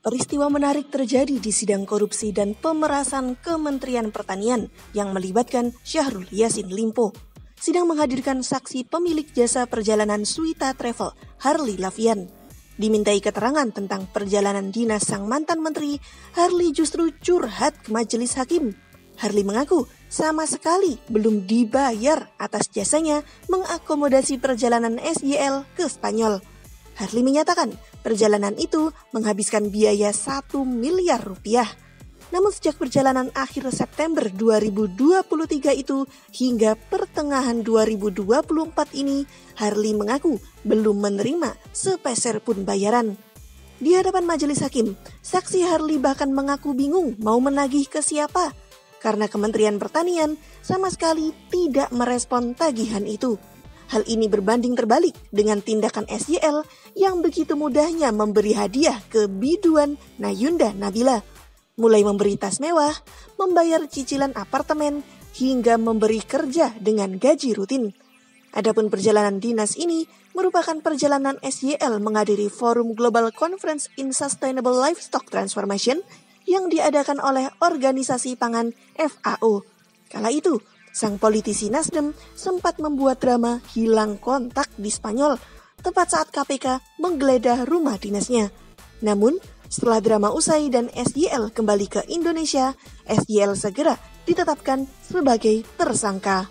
Peristiwa menarik terjadi di sidang korupsi dan pemerasan Kementerian Pertanian yang melibatkan Syahrul Yasin Limpo. Sidang menghadirkan saksi pemilik jasa perjalanan Suita Travel, Harley Lavian. Dimintai keterangan tentang perjalanan dinas sang mantan menteri, Harley justru curhat ke majelis hakim. Harley mengaku sama sekali belum dibayar atas jasanya mengakomodasi perjalanan SYL ke Spanyol. Harley menyatakan perjalanan itu menghabiskan biaya 1 miliar rupiah. Namun sejak perjalanan akhir September 2023 itu hingga pertengahan 2024 ini, Harley mengaku belum menerima sepeser pun bayaran. Di hadapan majelis hakim, saksi Harley bahkan mengaku bingung mau menagih ke siapa, karena Kementerian Pertanian sama sekali tidak merespon tagihan itu. Hal ini berbanding terbalik dengan tindakan SYL yang begitu mudahnya memberi hadiah ke biduan Nayunda Nabila. Mulai memberi tas mewah, membayar cicilan apartemen, hingga memberi kerja dengan gaji rutin. Adapun perjalanan dinas ini merupakan perjalanan SYL menghadiri Forum Global Conference in Sustainable Livestock Transformation yang diadakan oleh organisasi pangan FAO. Kala itu, sang politisi NasDem sempat membuat drama hilang kontak di Spanyol tepat saat KPK menggeledah rumah dinasnya. Namun, setelah drama usai dan SYL kembali ke Indonesia, SYL segera ditetapkan sebagai tersangka.